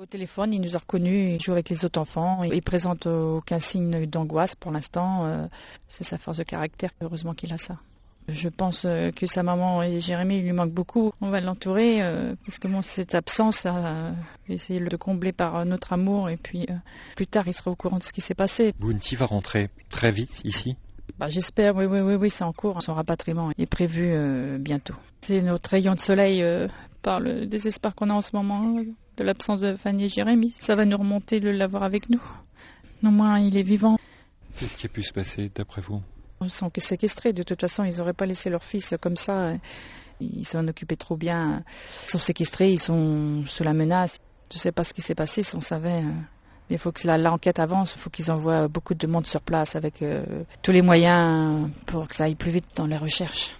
Au téléphone, il nous a reconnus, il joue avec les autres enfants, il présente aucun signe d'angoisse pour l'instant, c'est sa force de caractère, heureusement qu'il a ça. Je pense que sa maman et Jérémy lui manquent beaucoup, on va l'entourer parce que bon, cette absence, essayer de le combler par notre amour et puis plus tard il sera au courant de ce qui s'est passé. Bounti va rentrer très vite ici? J'espère, oui, c'est en cours, son rapatriement est prévu bientôt. C'est notre rayon de soleil par le désespoir qu'on a en ce moment, de l'absence de Fanny et Jérémy. Ça va nous remonter de l'avoir avec nous. Néanmoins, il est vivant. Qu'est-ce qui a pu se passer d'après vous? Ils sont séquestrés, de toute façon, ils n'auraient pas laissé leur fils comme ça. Ils s'en occupaient trop bien. Ils sont séquestrés, ils sont sous la menace. Je ne sais pas ce qui s'est passé, si on savait... Il faut que l'enquête avance, il faut qu'ils envoient beaucoup de monde sur place avec tous les moyens pour que ça aille plus vite dans les recherches.